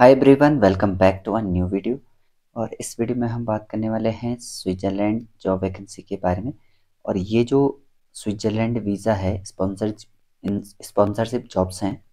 Hi everyone, welcome back to a new video. और इस video में हम बात करने वाले हैं स्विट्ज़रलैंड जॉब वैकेंसी के बारे में। और ये जो स्विट्ज़रलैंड वीज़ा है, स्पॉन्सरशिप जॉब्स हैं,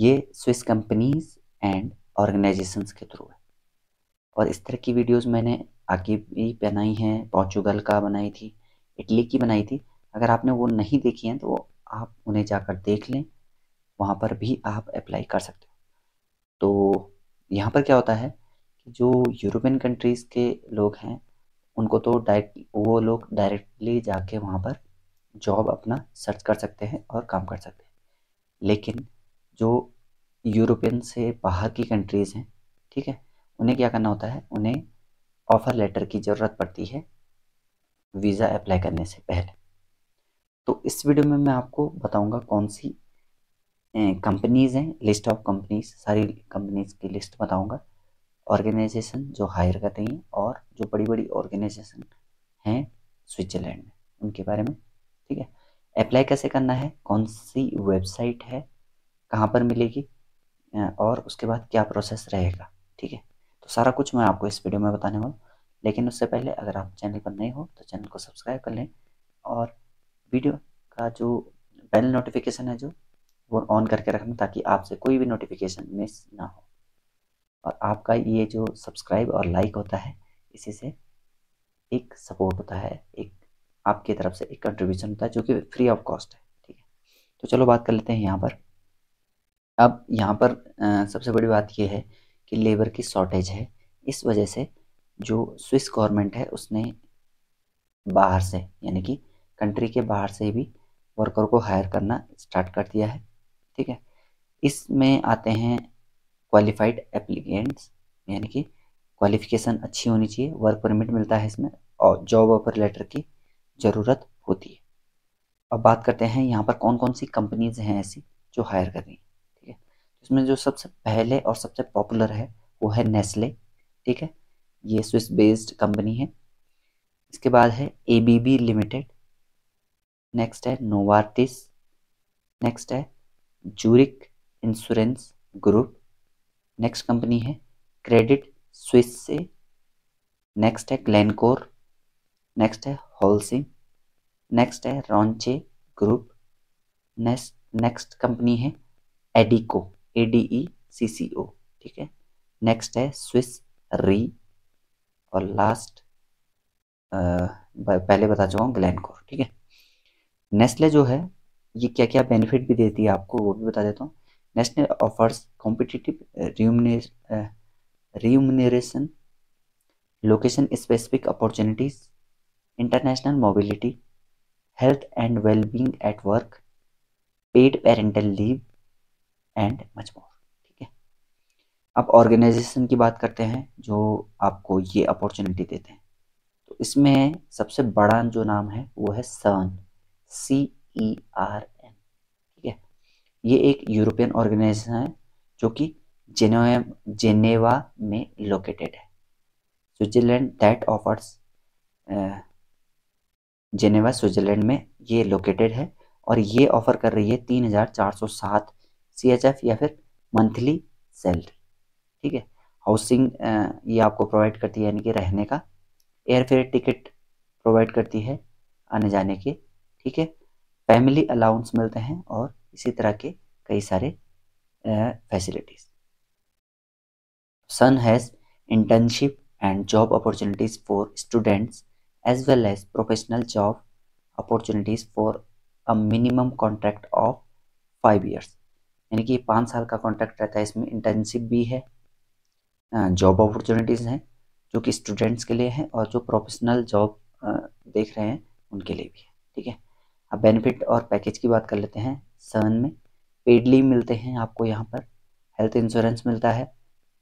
ये स्विस कंपनीज एंड ऑर्गेनाइजेशंस के थ्रू है। और इस तरह की वीडियोस मैंने आगे भी बनाई हैं, पोर्चुगल का बनाई थी, इटली की बनाई थी। अगर आपने वो नहीं देखी हैं तो आप उन्हें जाकर देख लें, वहाँ पर भी आप अप्लाई कर सकते हो। तो यहाँ पर क्या होता है कि जो यूरोपियन कंट्रीज़ के लोग हैं उनको तो वो लोग डायरेक्टली जाके वहाँ पर जॉब अपना सर्च कर सकते हैं और काम कर सकते हैं। लेकिन जो यूरोपियन से बाहर की कंट्रीज़ हैं, ठीक है, उन्हें क्या करना होता है, उन्हें ऑफ़र लेटर की ज़रूरत पड़ती है वीज़ा अप्लाई करने से पहले। तो इस वीडियो में मैं आपको बताऊँगा कौन सी कंपनीज़ हैं, लिस्ट ऑफ कंपनीज, सारी कंपनीज़ की लिस्ट बताऊंगा, ऑर्गेनाइजेशन जो हायर करते हैं और जो बड़ी बड़ी ऑर्गेनाइजेशन हैं स्विट्ज़रलैंड में, उनके बारे में। ठीक है, अप्लाई कैसे करना है, कौन सी वेबसाइट है, कहां पर मिलेगी और उसके बाद क्या प्रोसेस रहेगा। ठीक है, तो सारा कुछ मैं आपको इस वीडियो में बताने वाला हूँ। लेकिन उससे पहले अगर आप चैनल पर नए हो तो चैनल को सब्सक्राइब कर लें और वीडियो का जो बेल नोटिफिकेशन है जो वो ऑन करके रखना, ताकि आपसे कोई भी नोटिफिकेशन मिस ना हो। और आपका ये जो सब्सक्राइब और लाइक होता है, इसी से एक सपोर्ट होता है, एक आपकी तरफ से एक कंट्रीब्यूशन होता है जो कि फ्री ऑफ कॉस्ट है। ठीक है, तो चलो बात कर लेते हैं यहाँ पर। अब यहाँ पर सबसे बड़ी बात यह है कि लेबर की शॉर्टेज है। इस वजह से जो स्विस गवर्नमेंट है उसने बाहर से, यानी कि कंट्री के बाहर से भी वर्कर को हायर करना स्टार्ट कर दिया है। ठीक है, इसमें आते हैं क्वालिफाइड एप्लीकेंट्स, यानी कि क्वालिफिकेशन अच्छी होनी चाहिए, वर्क परमिट मिलता है इसमें, और जॉब ऑफर लेटर की ज़रूरत होती है। अब बात करते हैं यहाँ पर कौन कौन सी कंपनीज हैं ऐसी जो हायर कर रही हैं। ठीक है, इसमें जो सबसे पहले और सबसे पॉपुलर है वो है नेस्ले। ठीक है, ये स्विस बेस्ड कंपनी है। इसके बाद है एबीबी लिमिटेड, नेक्स्ट है नोवार्टिस, नेक्स्ट है Zurich insurance group, next company है क्रेडिट स्विस से, नेक्स्ट है ग्लेनकोर, नेक्स्ट है होल्सिम, नेक्स्ट है रॉन्चे ग्रुप, नेक्स्ट कंपनी है एडिको, ADECCO। ठीक है, नेक्स्ट है स्विस री, और लास्ट पहले बता चुका हूँ ग्लेनकोर। ठीक है, नेस्ले जो है ये क्या क्या बेनिफिट भी देती है आपको वो भी बता देता हूँ। Nestle offers competitive remuneration, location specific opportunities, international mobility, health and wellbeing at work, paid parental leave and much more. ठीक है, अब ऑर्गेनाइजेशन की बात करते हैं जो आपको ये अपॉर्चुनिटी देते हैं। तो इसमें सबसे बड़ा जो नाम है वो है सर्न, CERN। ठीक है, ये एक यूरोपियन ऑर्गेनाइजेशन है जो कि जेनेवा में लोकेटेड है, Switzerland, that offers Geneva Switzerland में ये लोकेटेड है। और ये ऑफर कर रही है 3407 CHF या फिर मंथली सैलरी। ठीक है, हाउसिंग ये आपको प्रोवाइड करती है, यानी कि रहने का, एयरफेयर टिकट प्रोवाइड करती है आने जाने के। ठीक है, फैमिली अलाउंस मिलते हैं और इसी तरह के कई सारे facilities. Sun has internship and job opportunities for students as well as professional job opportunities for a minimum contract of 5 years, यानी कि 5 साल का कॉन्ट्रैक्ट रहता है। इसमें इंटर्नशिप भी है, जॉब अपॉर्चुनिटीज़ हैं जो कि स्टूडेंट्स के लिए हैं और जो प्रोफेशनल जॉब देख रहे हैं उनके लिए भी है। ठीक है, अब बेनिफिट और पैकेज की बात कर लेते हैं। सर्न में पेड लीव मिलते हैं आपको, यहाँ पर हेल्थ इंश्योरेंस मिलता है,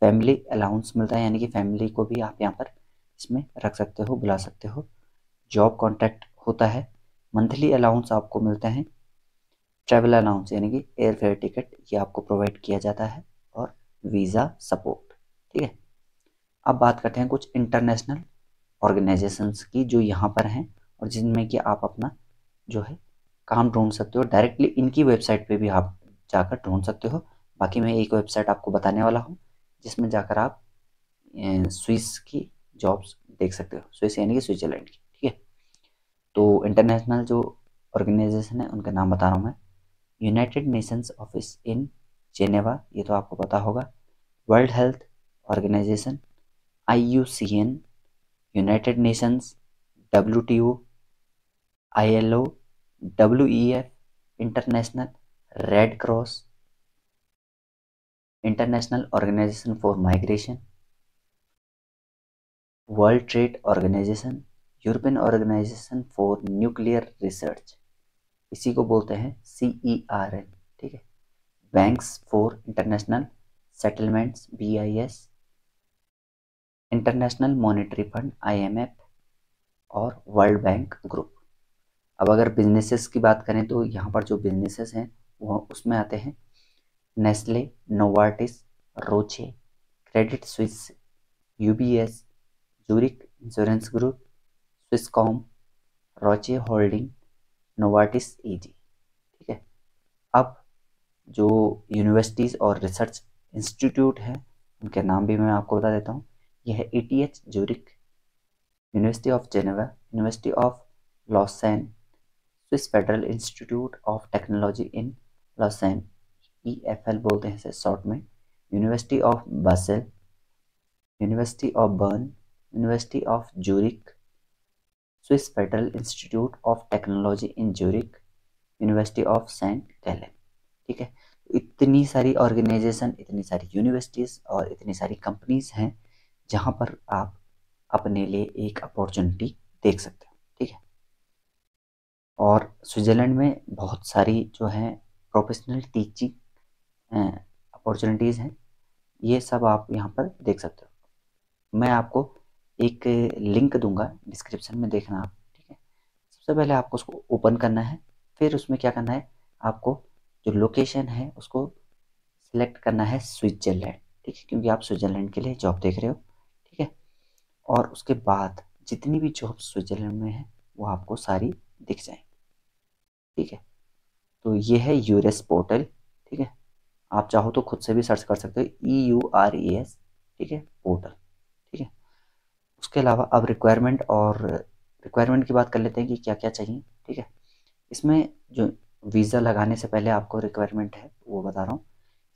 फैमिली अलाउंस मिलता है, यानी कि फैमिली को भी आप यहाँ पर इसमें रख सकते हो, बुला सकते हो, जॉब कॉन्ट्रैक्ट होता है, मंथली अलाउंस आपको मिलता है, ट्रैवल अलाउंस यानी कि एयरफेयर टिकट ये आपको प्रोवाइड किया जाता है, और वीज़ा सपोर्ट। ठीक है, अब बात करते हैं कुछ इंटरनेशनल ऑर्गेनाइजेशंस की जो यहाँ पर हैं और जिनमें कि आप अपना जो है काम ढूंढ सकते हो। डायरेक्टली इनकी वेबसाइट पे भी आप जाकर ढूंढ सकते हो। बाकी मैं एक वेबसाइट आपको बताने वाला हूँ जिसमें जाकर आप स्विस की जॉब्स देख सकते हो, स्विस यानी कि स्विट्जरलैंड की, ठीक है। तो इंटरनेशनल जो ऑर्गेनाइजेशन है उनका नाम बता रहा हूँ मैं, United Nations office in Geneva, ये तो आपको पता होगा, World Health Organization, IUCN, United Nations, WTO, ILO, WEF, International Red Cross, International organisation for Migration, World Trade organisation, European organisation for Nuclear Research, इसी को बोलते हैं CERN, ठीक है। Banks for International Settlements BIS, International Monetary Fund IMF और World Bank Group. अब अगर businesses की बात करें तो यहाँ पर जो बिजनेसेस हैं वो उसमें आते हैं Nestle, Novartis, Roche, credit Suisse, UBS, Zurich insurance group, Swisscom, Roche holding, Novartis EG, ठीक है। अब जो यूनिवर्सिटीज़ और रिसर्च इंस्टीट्यूट हैं उनके नाम भी मैं आपको बता देता हूँ। यह है ETH Zurich, University of Geneva, University of Lausanne, Swiss Federal Institute of Technology in Lausanne, EFL बोलते हैं इसे शॉर्ट में, University of Basel, University of Bern, University of Zurich, Swiss Federal Institute of Technology in Zurich, University of St Gallen, ठीक है। इतनी सारी organisation, इतनी सारी यूनिवर्सिटीज़ और इतनी सारी कंपनीज हैं जहाँ पर आप अपने लिए एक अपॉर्चुनिटी देख सकते हो, ठीक है। और स्विट्ज़रलैंड में बहुत सारी जो है प्रोफेशनल टीचिंग अपॉर्चुनिटीज़ हैं, ये सब आप यहाँ पर देख सकते हो। मैं आपको एक लिंक दूंगा डिस्क्रिप्शन में, देखना आप, ठीक है। सबसे पहले आपको उसको ओपन करना है, फिर उसमें क्या करना है, आपको जो लोकेशन है उसको सिलेक्ट करना है स्विट्ज़रलैंड, ठीक है, क्योंकि आप स्विट्ज़रलैंड के लिए जॉब देख रहे हो, ठीक है। और उसके बाद जितनी भी जॉब स्विट्ज़रलैंड में है वो आपको सारी दिख जाएंगी, ठीक है। तो ये है यूरेस पोर्टल, ठीक है, आप चाहो तो खुद से भी सर्च कर सकते हो, EURES, ठीक है, पोर्टल, ठीक है। उसके अलावा अब रिक्वायरमेंट की बात कर लेते हैं कि क्या क्या चाहिए, ठीक है। इसमें जो वीज़ा लगाने से पहले आपको रिक्वायरमेंट है वो बता रहा हूँ।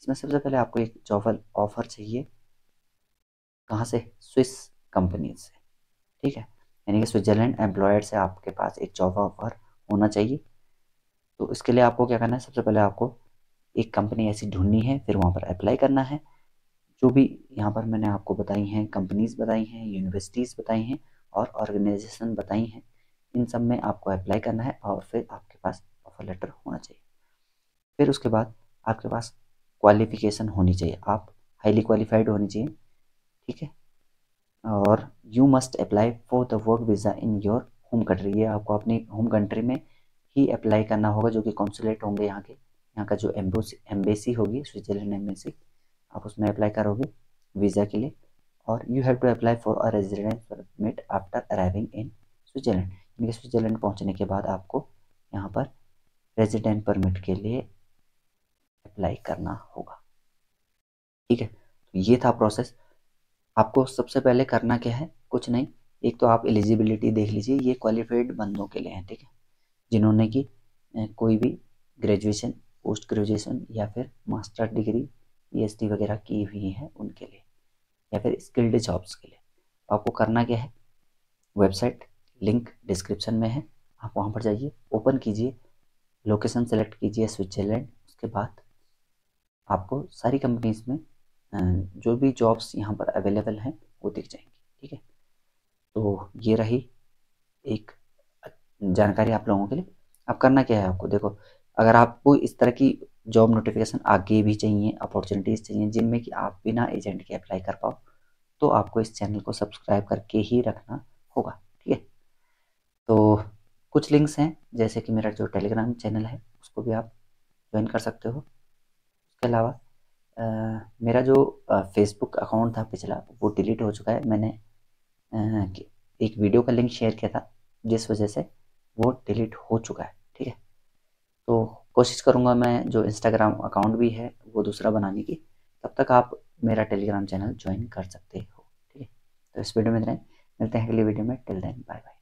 इसमें सबसे पहले आपको एक जॉब ऑफर चाहिए, कहाँ से, स्विस कंपनी से, ठीक है, यानी कि स्विट्ज़रलैंड एम्प्लॉयर से आपके पास एक जॉब ऑफर होना चाहिए। तो इसके लिए आपको क्या करना है, सबसे पहले आपको एक कंपनी ऐसी ढूंढनी है, फिर वहाँ पर अप्लाई करना है। जो भी यहाँ पर मैंने आपको बताई हैं, कंपनीज बताई हैं, यूनिवर्सिटीज़ बताई हैं और ऑर्गेनाइजेशन बताई हैं, इन सब में आपको अप्लाई करना है और फिर आपके पास ऑफर लेटर होना चाहिए। फिर उसके बाद आपके पास क्वालिफिकेशन होनी चाहिए, आप हाईली क्वालिफाइड होनी चाहिए, ठीक है। और you must apply for the work visa in your home country, ये आपको अपनी होम कंट्री में ही अप्लाई करना होगा, जो कि कॉन्सुलेट होंगे यहाँ के, यहाँ का जो एम्बेसी होगी, स्विट्ज़रलैंड एम्बेसी, आप उसमें अप्लाई करोगे वीज़ा के लिए। और you have to apply for a residence permit after arriving in Switzerland, यानी कि स्विट्ज़रलैंड पहुँचने के बाद आपको यहाँ पर रेजिडेंट परमिट के लिए अप्लाई करना होगा, ठीक है। तो ये था प्रोसेस। आपको सबसे पहले करना क्या है, कुछ नहीं, एक तो आप एलिजिबिलिटी देख लीजिए, ये क्वालिफाइड बंदों के लिए हैं, ठीक है, जिन्होंने कि कोई भी ग्रेजुएशन, पोस्ट ग्रेजुएशन या फिर मास्टर डिग्री, PhD वगैरह की हुई है उनके लिए, या फिर स्किल्ड जॉब्स के लिए। आपको करना क्या है, वेबसाइट लिंक डिस्क्रिप्शन में है, आप वहाँ पर जाइए, ओपन कीजिए, लोकेशन सेलेक्ट कीजिए स्विट्ज़रलैंड। उसके बाद आपको सारी कंपनीज़ में जो भी जॉब्स यहाँ पर अवेलेबल हैं वो दिख जाएंगी, ठीक है। तो ये रही एक जानकारी आप लोगों के लिए। अब करना क्या है आपको, देखो, अगर आपको इस तरह की जॉब नोटिफिकेशन आगे भी चाहिए, अपॉर्चुनिटीज़ चाहिए जिनमें कि आप बिना एजेंट के अप्लाई कर पाओ, तो आपको इस चैनल को सब्सक्राइब करके ही रखना होगा, ठीक है। तो कुछ लिंक्स हैं, जैसे कि मेरा जो टेलीग्राम चैनल है उसको भी आप ज्वाइन कर सकते हो। उसके अलावा मेरा जो फेसबुक अकाउंट था पिछला, वो डिलीट हो चुका है। मैंने एक वीडियो का लिंक शेयर किया था, जिस वजह से वो डिलीट हो चुका है, ठीक है। तो कोशिश करूँगा मैं जो इंस्टाग्राम अकाउंट भी है वो दूसरा बनाने की। तब तक आप मेरा टेलीग्राम चैनल ज्वाइन कर सकते हो। ठीक है, तो इस वीडियो में इतना ही, मिलते हैं अगली वीडियो में। Till then bye bye.